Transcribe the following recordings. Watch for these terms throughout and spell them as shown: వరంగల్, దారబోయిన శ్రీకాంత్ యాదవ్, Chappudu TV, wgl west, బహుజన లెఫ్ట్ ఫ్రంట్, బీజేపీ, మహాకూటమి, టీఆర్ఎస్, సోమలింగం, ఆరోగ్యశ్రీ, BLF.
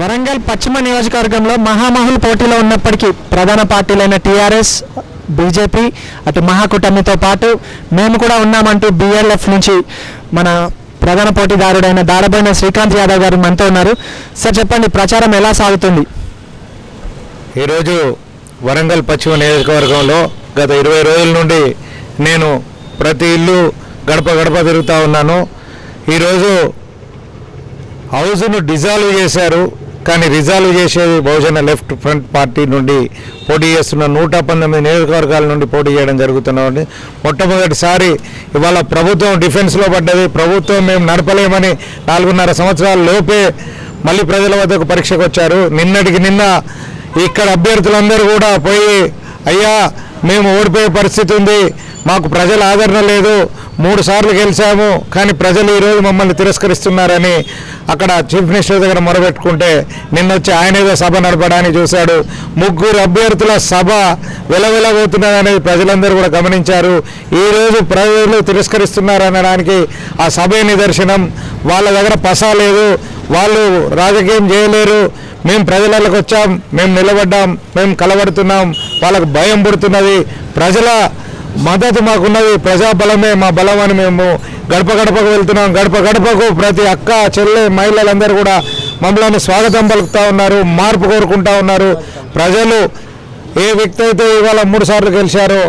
వరంగల్ పశ్చిమ నియోజకవర్గంలో మహామహుల్ పోటీలో ఉన్నప్పటికీ ప్రధాన పార్టీలైన టీఆర్ఎస్, బీజేపీ అటు మహాకూటమితో పాటు మేము కూడా ఉన్నామంటూ BLF నుంచి మన ప్రధాన పోటీదారుడైన దారబోయిన శ్రీకాంత్ యాదవ్ గారు మనతో ఉన్నారు. సార్, చెప్పండి, ప్రచారం ఎలా సాగుతుంది? ఈరోజు వరంగల్ పశ్చిమ నియోజకవర్గంలో గత 20 రోజుల నుండి నేను ప్రతి ఇల్లు గడప గడప తిరుగుతూ ఉన్నాను. ఈరోజు హౌస్ను డిజాల్వ్ చేశారు, కానీ రిజాల్వ్ చేసేది బహుజన లెఫ్ట్ ఫ్రంట్ పార్టీ నుండి పోటీ చేస్తున్న 119 నియోజకవర్గాల నుండి పోటీ చేయడం జరుగుతున్నది. మొట్టమొదటిసారి ఇవాళ ప్రభుత్వం డిఫెన్స్లో పడ్డది. ప్రభుత్వం మేము నడపలేమని 4.5 సంవత్సరాల లోపే మళ్ళీ ప్రజల వద్దకు పరీక్షకు వచ్చారు. నిన్నటికి నిన్న ఇక్కడ అభ్యర్థులందరూ కూడా పోయి, అయ్యా మేము ఓడిపోయే పరిస్థితి ఉంది, మాకు ప్రజల ఆదరణ లేదు, 3 సార్లు గెలిచాము కానీ ప్రజలు ఈరోజు మమ్మల్ని తిరస్కరిస్తున్నారని అక్కడ చీఫ్ మినిస్టర్ దగ్గర మొరబెట్టుకుంటే, నిన్నొచ్చి ఆయన ఏదో సభ నడపడానికి చూశాడు. 3 అభ్యర్థుల సభ వెలవెలబోతున్నదనేది ప్రజలందరూ కూడా గమనించారు. ఈరోజు ప్రజలు తిరస్కరిస్తున్నారనడానికి ఆ సభ నిదర్శనం. వాళ్ళ దగ్గర పసా లేదు, వాళ్ళు రాజకీయం చేయలేరు. మేము ప్రజలకు వచ్చాం, మేము నిలబడ్డాం, మేము కలబడుతున్నాం, వాళ్ళకు భయం పుడుతున్నది, ప్రజల మద్దతు మాకున్నది, ప్రజాబలమే మా బలం అని మేము గడప గడపకు వెళ్తున్నాం. గడప గడపకు ప్రతి అక్క, చెల్లె, మహిళలందరూ కూడా మమ్మల్ని స్వాగతం పలుకుతూ ఉన్నారు, మార్పు కోరుకుంటా ఉన్నారు. ప్రజలు ఏ వ్యక్తి అయితే ఇవాళ 3 సార్లు గెలిచారో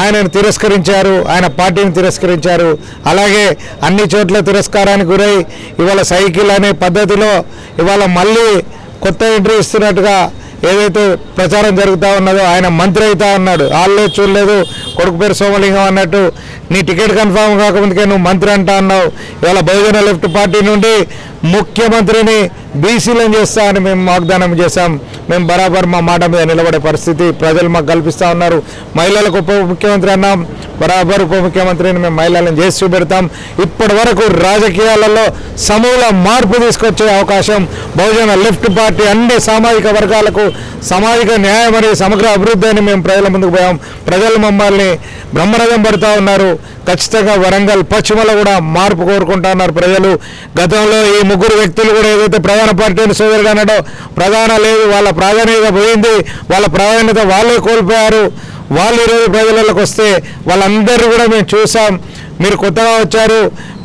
ఆయనను తిరస్కరించారు, ఆయన పార్టీని తిరస్కరించారు. అలాగే అన్ని చోట్ల తిరస్కారానికి గురై ఇవాళ సైకిల్ అనే పద్ధతిలో ఇవాళ మళ్ళీ కొత్త ఎంట్రీ ఇస్తున్నట్టుగా ఏదైతే ప్రచారం జరుగుతూ ఉన్నదో, ఆయన మంత్రి అవుతా ఉన్నాడు, వాళ్ళే చూడలేదు, కొడుకు పేరు సోమలింగం అన్నట్టు, నీ టికెట్ కన్ఫామ్ కాకముందుకే నువ్వు మంత్రి అంటా అన్నావు. ఇవాళ బహుజన లెఫ్ట్ పార్టీ నుండి ముఖ్యమంత్రిని బీసీలను చేస్తా అని మేము వాగ్దానం చేశాం. మేము బరాబర్ మా మాట మీద నిలబడే పరిస్థితి ప్రజలు మాకు కల్పిస్తూ ఉన్నారు. మహిళలకు ఉప ముఖ్యమంత్రి అన్నాం, బరాబర్ ఉప ముఖ్యమంత్రిని మేము మహిళలను చేసి చూపెడతాం. ఇప్పటి వరకు రాజకీయాలలో సమూల మార్పు తీసుకొచ్చే అవకాశం బహుజన లెఫ్ట్ పార్టీ అన్ని సామాజిక వర్గాలకు సామాజిక న్యాయం మరియు సమగ్ర అభివృద్ధి అని మేము ప్రజల ముందుకు పోయాం. ప్రజలు మమ్మల్ని బ్రహ్మరథం పడుతూ ఉన్నారు. ఖచ్చితంగా వరంగల్ పశ్చిమలో కూడా మార్పు కోరుకుంటా ఉన్నారు ప్రజలు. గతంలో ఈ 3 వ్యక్తులు కూడా ఏదైతే ప్రధాన పార్టీని సోదరుడు అన్నాడో, ప్రధాన లేదు, వాళ్ళ ప్రాధాన్యత పోయింది, వాళ్ళ ప్రాధాన్యత వాళ్ళే కోల్పోయారు. వాళ్ళు ఈరోజు ప్రజలకు వస్తే వాళ్ళందరూ కూడా మేము చూసాం, మీరు కొత్తగా వచ్చారు,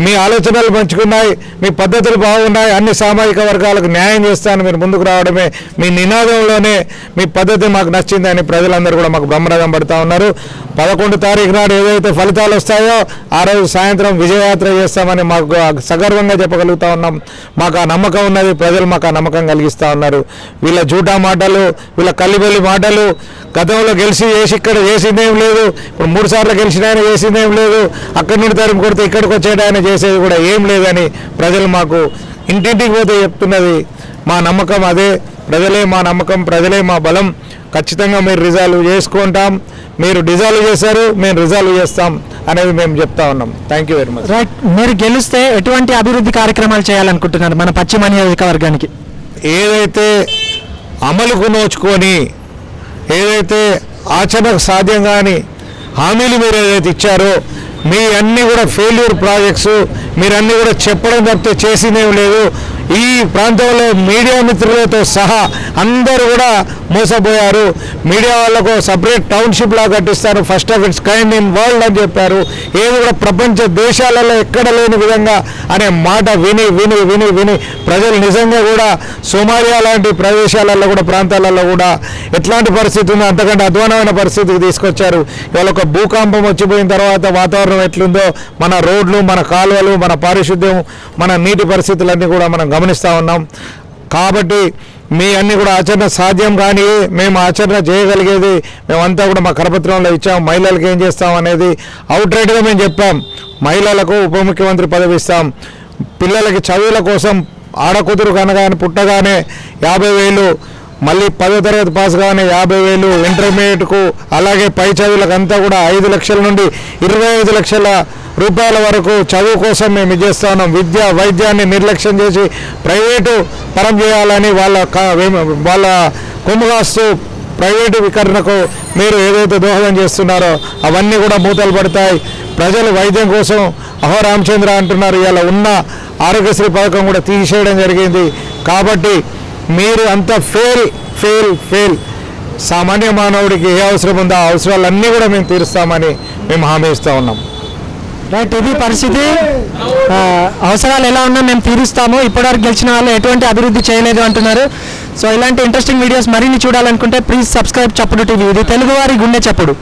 మీ ఆలోచనలు మంచుకున్నాయి, మీ పద్ధతులు బాగున్నాయి, అన్ని సామాజిక వర్గాలకు న్యాయం చేస్తాను మీరు ముందుకు రావడమే మీ నినాదంలోనే మీ పద్ధతి మాకు నచ్చిందని ప్రజలందరూ కూడా మాకు బ్రహ్మరథం పడుతూ ఉన్నారు. 11 తారీఖు నాడు ఏదైతే ఫలితాలు వస్తాయో ఆ రోజు సాయంత్రం విజయయాత్ర చేస్తామని మాకు సగర్వంగా చెప్పగలుగుతూ ఉన్నాం. మాకు ఆ నమ్మకం ఉన్నది, ప్రజలు మాకు ఆ నమ్మకం కలిగిస్తూ ఉన్నారు. వీళ్ళ జూటా మాటలు, వీళ్ళ కల్లిబెల్లి మాటలు, గతంలో గెలిచి చేసి ఇక్కడ చేసిందేం లేదు, ఇప్పుడు 3 సార్లు గెలిచిన ఆయన చేసిందేం లేదు, అక్కడి నుండి తరం కొడితే ఇక్కడికి వచ్చేటాయన చేసేది కూడా ఏం లేదని ప్రజలు మాకు ఇంటింటికి పోతే చెప్తున్నది. మా నమ్మకం అదే, ప్రజలే మా నమ్మకం, ప్రజలే మా బలం. ఖచ్చితంగా మీరు రిజాల్వ్ చేసుకుంటాం, మీరు డిజాల్వ్ చేశారు, మేము రిజాల్వ్ చేస్తాం అనేది మేము చెప్తా ఉన్నాం. Thank you very much. Right, మీరు గెలిస్తే ఎటువంటి అభివృద్ధి కార్యక్రమాలు చేయాలనుకుంటున్నారు మన పశ్చిమ నియోజకవర్గానికి? ఏదైతే అమలుకు నోచుకొని, ఏదైతే ఆచరణకు సాధ్యంగా అని హామీలు మీరు ఏదైతే ఇచ్చారో, మీ అన్నీ కూడా ఫెయిల్యూర్ ప్రాజెక్ట్స్, మీరన్నీ కూడా చెప్పడం తప్పితే చేసినేం లేదు. ఈ ప్రాంతంలో మీడియా మిత్రులతో సహా అందరూ కూడా మోసపోయారు. మీడియా వాళ్ళకు సపరేట్ టౌన్షిప్ లాగా కట్టిస్తారు, first of its kind in world అని చెప్పారు. ఏది కూడా ప్రపంచ దేశాలలో ఎక్కడ లేని విధంగా అనే మాట విని విని విని విని ప్రజలు నిజంగా కూడా సోమాలియా లాంటి ప్రదేశాలలో కూడా ప్రాంతాలలో కూడా ఎట్లాంటి పరిస్థితి ఉందో అంతకంటే అధ్వానమైన పరిస్థితికి తీసుకొచ్చారు. ఇవాళ ఒక భూకంపం వచ్చిపోయిన తర్వాత వాతావరణం ఎట్లుందో, మన రోడ్లు, మన కాలువలు, మన పారిశుద్ధ్యం, మన నీటి పరిస్థితులన్నీ కూడా మనం గమనిస్తూ ఉన్నాం. కాబట్టి మీ అన్నీ కూడా ఆచరణ సాధ్యం కానీ మేము ఆచరణ చేయగలిగేది మేమంతా కూడా మా కరపత్రంలో ఇచ్చాం. మహిళలకు ఏం చేస్తాం అనేది అవుట్ రైట్గా మేము చెప్పాం. మహిళలకు ఉప ముఖ్యమంత్రి పదవి ఇస్తాం. పిల్లలకి చదువుల కోసం ఆడకూతురు కనగానే పుట్టగానే 50,000, మళ్ళీ 10వ తరగతి పాస్ కాగానే 50,000, ఇంటర్మీడియట్కు అలాగే పై చదువులకు అంతా కూడా 5 లక్షల నుండి 25 లక్షల రూపాయల వరకు చదువు కోసం మేము ఇచ్చేస్తా ఉన్నాం. విద్య, వైద్యాన్ని నిర్లక్ష్యం చేసి ప్రైవేటు పరం చేయాలని వాళ్ళ కొమ్ముగాస్తూ ప్రైవేటు వికరణకు మీరు ఏదైతే దోహదం చేస్తున్నారో అవన్నీ కూడా మూతలు పడతాయి. ప్రజలు వైద్యం కోసం అహో రామచంద్ర అంటున్నారు, ఇలా ఉన్న ఆరోగ్యశ్రీ పథకం కూడా తీసేయడం జరిగింది. కాబట్టి మీరు అంతా ఫెయిల్ ఫెయిల్ ఫెయిల్ సామాన్య మానవుడికి ఏ అవసరం ఉందో ఆ అవసరాలన్నీ కూడా మేము తీరుస్తామని మేము హామీ ఇస్తూ ఉన్నాం. రైట్, ఇది పరిస్థితి. అవసరాలు ఎలా ఉన్నా మేము తీరుస్తాము. ఇప్పటివరకు గెలిచిన వాళ్ళు ఎటువంటి అభివృద్ధి చేయలేదు అంటున్నారు. సో ఇలాంటి ఇంట్రెస్టింగ్ వీడియోస్ మరిన్ని చూడాలనుకుంటే ప్లీజ్ సబ్స్క్రైబ్ చప్పుడు టీవీ. ఇది తెలుగువారి గుండె చప్పుడు.